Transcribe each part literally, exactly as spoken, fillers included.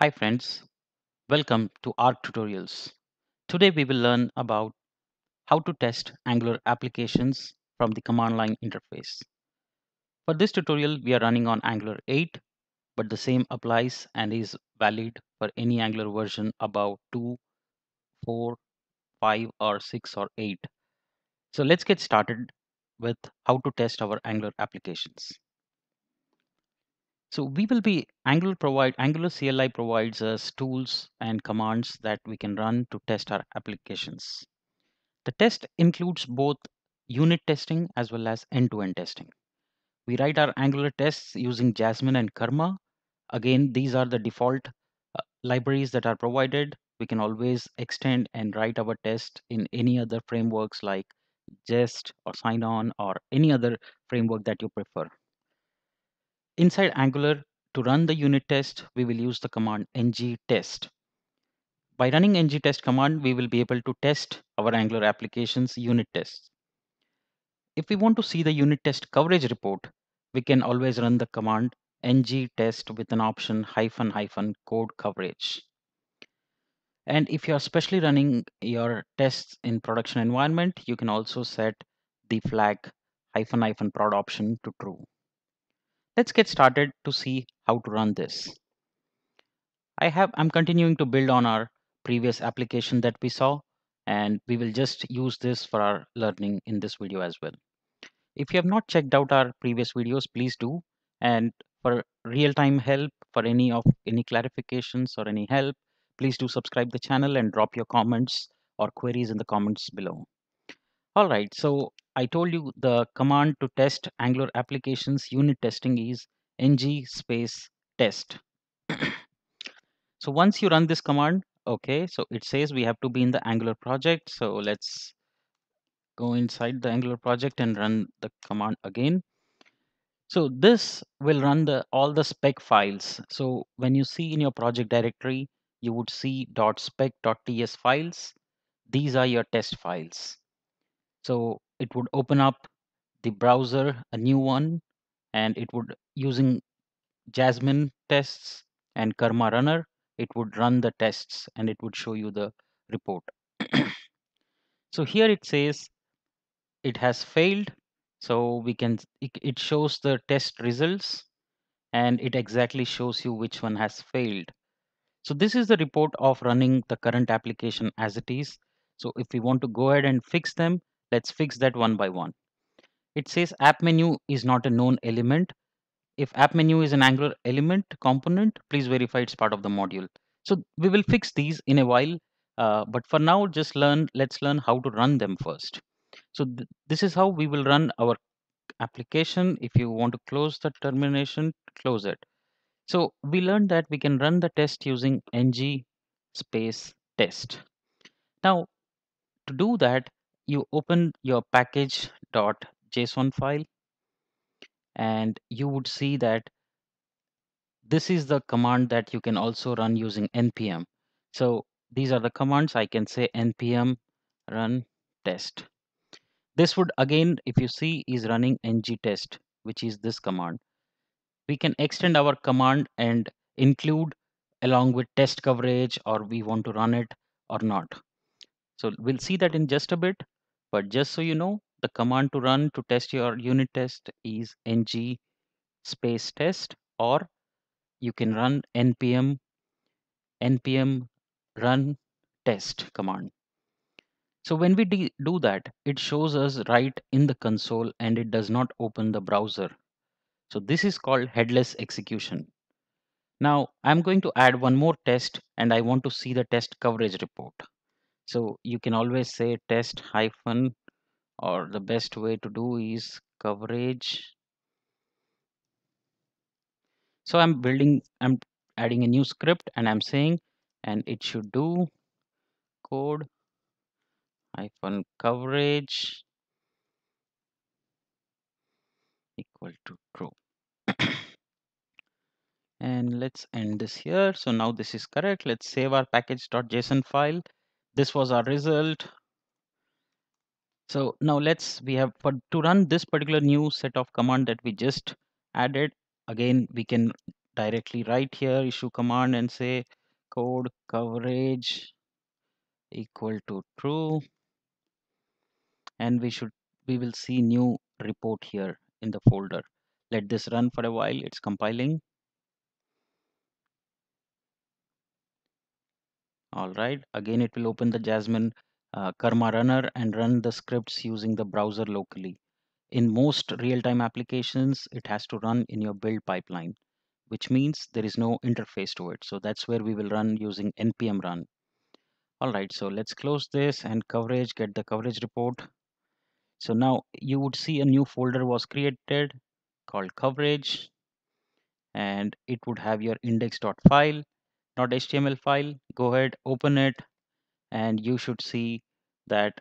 Hi friends, welcome to ARC Tutorials. Today we will learn about how to test Angular applications from the command line interface. For this tutorial we are running on Angular eight, but the same applies and is valid for any Angular version above two, four, five or six or eight. So let's get started with how to test our Angular applications. So we will be Angular provide Angular C L I provides us tools and commands that we can run to test our applications. The test includes both unit testing as well as end-to-end testing. We write our Angular tests using Jasmine and Karma. Again, these are the default uh, libraries that are provided. We can always extend and write our test in any other frameworks like Jest or Sinon or any other framework that you prefer. Inside Angular, to run the unit test, we will use the command ng test. By running ng test command, we will be able to test our Angular application's unit tests. If we want to see the unit test coverage report, we can always run the command ng test with an option hyphen hyphen code coverage. And if you are especially running your tests in production environment, you can also set the flag hyphen hyphen prod option to true. Let's get started to see how to run this. I have, I'm continuing to build on our previous application that we saw, and we will just use this for our learning in this video as well. If you have not checked out our previous videos, please do. And for real-time help, for any of any clarifications or any help, please do subscribe the channel and drop your comments or queries in the comments below. All right, so I told you the command to test Angular applications unit testing is ng space test. So once you run this command, okay, so it says we have to be in the Angular project. So let's go inside the Angular project and run the command again. So this will run the all the spec files. So when you see in your project directory, you would see .spec.ts files. These are your test files. So it would open up the browser, a new one, and it would, using Jasmine tests and Karma runner, it would run the tests and it would show you the report. So here it says it has failed. So we can, it, it shows the test results and it exactly shows you which one has failed. So this is the report of running the current application as it is. So if we want to go ahead and fix them, let's fix that one by one. It says app menu is not a known element. If app menu is an Angular element component, please verify it's part of the module. So we will fix these in a while, uh, but for now, just learn. Let's learn how to run them first. So th this is how we will run our application. If you want to close the termination, close it. So we learned that we can run the test using ng space test. Now to do that, you open your package.json file and you would see that this is the command that you can also run using npm. So these are the commands. I can say npm run test. This would, again, if you see, is running ng test, which is this command. We can extend our command and include along with test coverage, or we want to run it or not. So we'll see that in just a bit. But just so you know, the command to run to test your unit test is ng space test, or you can run npm npm run test command. So when we do that, it shows us right in the console and it does not open the browser. So this is called headless execution. Now I'm going to add one more test and I want to see the test coverage report. So you can always say test hyphen, or the best way to do is coverage. So I'm building, I'm adding a new script and I'm saying, and it should do code hyphen coverage equal to true. And let's end this here. So now this is correct. Let's save our package.json file. This was our result. So now let's, we have, for to run this particular new set of command that we just added, again, we can directly right here, issue command and say code coverage equal to true, and we should we will see new report here in the folder. Let this run for a while, it's compiling. All right, again it will open the Jasmine uh, Karma runner and run the scripts using the browser locally. In most real-time applications, it has to run in your build pipeline, which means there is no interface to it. So that's where we will run using npm run. All right, so let's close this and coverage, get the coverage report. So now you would see a new folder was created called coverage, and it would have your index.file, not H T M L file. Go ahead, open it, and you should see that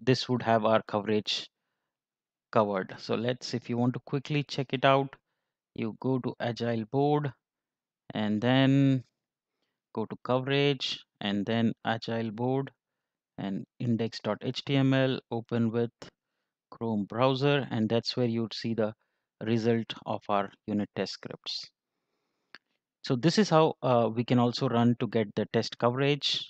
this would have our coverage covered. So let's, if you want to quickly check it out, you go to Agile board and then go to coverage and then Agile board and index.html, open with Chrome browser, and that's where you'd see the result of our unit test scripts. So this is how uh, we can also run to get the test coverage.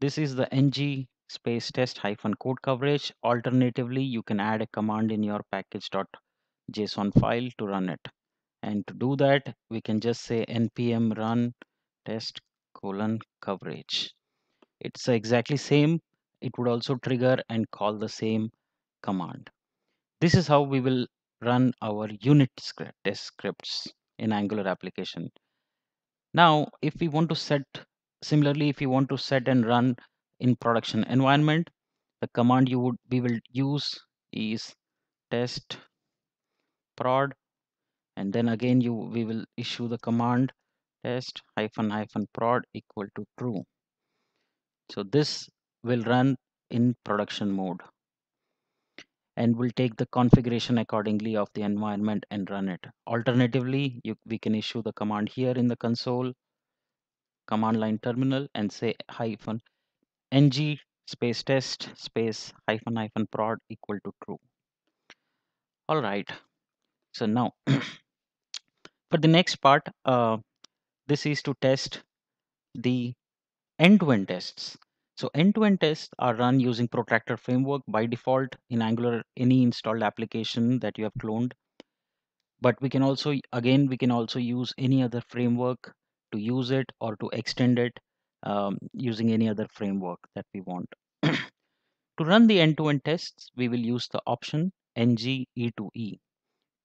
This is the ng space test hyphen code coverage. Alternatively, you can add a command in your package.json file to run it. And to do that, we can just say npm run test colon coverage. It's exactly same. It would also trigger and call the same command. This is how we will run our unit script, test scripts in Angular application. Now, if we want to set, similarly, if you want to set and run in production environment, the command you would we will use is test prod, and then again you we will issue the command test hyphen hyphen prod equal to true. So this will run in production mode and will take the configuration accordingly of the environment and run it. Alternatively, you, we can issue the command here in the console command line terminal and say hyphen ng space test space hyphen hyphen prod equal to true. All right, so now for the next part, uh, this is to test the end-to-end tests. So end-to-end tests are run using Protractor framework by default in Angular any installed application that you have cloned, but we can also again we can also use any other framework to use it or to extend it. Um, using any other framework that we want. To run the end-to-end tests, we will use the option ng E two E.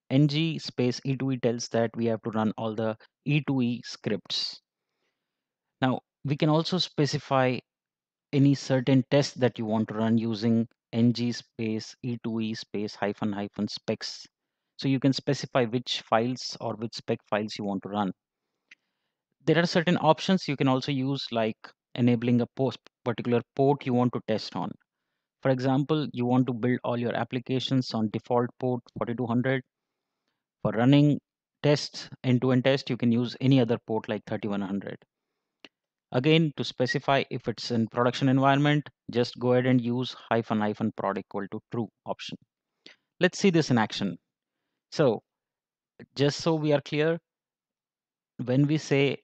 ng space E two E tells that we have to run all the E two E scripts. Now, we can also specify any certain test that you want to run using ng space E two E space hyphen hyphen specs. So you can specify which files or which spec files you want to run. There are certain options you can also use, like enabling a post particular port you want to test on. For example, you want to build all your applications on default port forty-two hundred. For running tests, end-to-end test, you can use any other port like thirty-one hundred. Again, to specify if it's in production environment, just go ahead and use hyphen hyphen prod equal to true option. Let's see this in action. So just so we are clear, when we say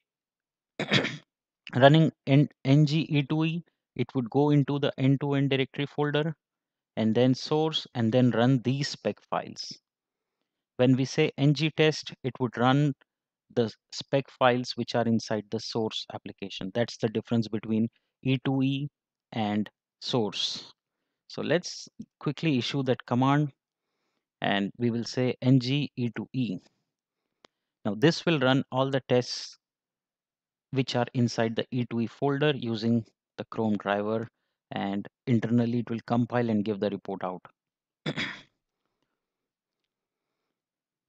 running ng E two E, it would go into the end-to-end directory folder and then source and then run these spec files. When we say ng test, it would run the spec files which are inside the source application. That's the difference between E two E and source. So let's quickly issue that command and we will say ng E two E. Now this will run all the tests which are inside the E two E folder using the Chrome driver, and internally it will compile and give the report out.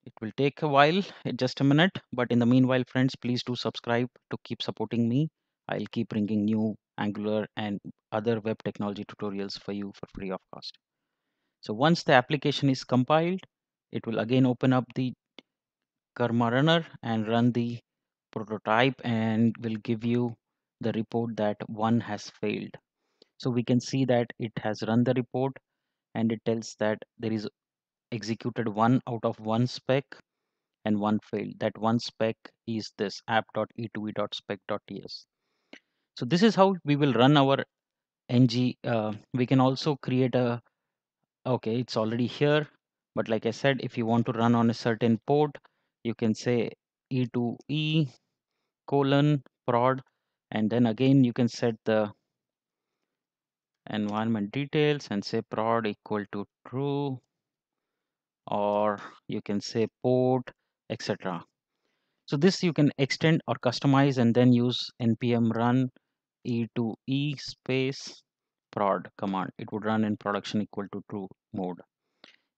It will take a while, just a minute, but in the meanwhile, friends, please do subscribe to keep supporting me. I'll keep bringing new Angular and other web technology tutorials for you for free of cost. So once the application is compiled, it will again open up the Karma runner and run the prototype and will give you the report that one has failed. So we can see that it has run the report and it tells that there is executed one out of one spec and one failed. That one spec is this app dot e two e dot spec dot t s. So this is how we will run our ng. Uh, we can also create a, okay, it's already here, but like I said, if you want to run on a certain port, you can say E two E colon prod, and then again you can set the environment details and say prod equal to true, or you can say port, etc. So this you can extend or customize and then use npm run E two E space prod command. It would run in production equal to true mode.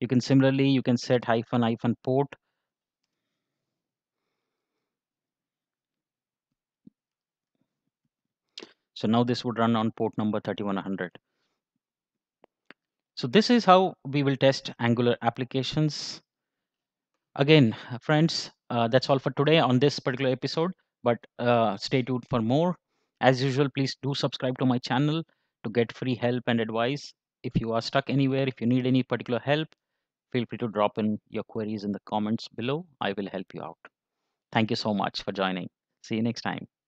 You can similarly, you can set hyphen hyphen port, so now this would run on port number thirty-one hundred. So this is how we will test Angular applications. Again, friends, uh, that's all for today on this particular episode, but uh, stay tuned for more. As usual, please do subscribe to my channel to get free help and advice. If you are stuck anywhere, if you need any particular help, feel free to drop in your queries in the comments below. I will help you out. Thank you so much for joining. See you next time.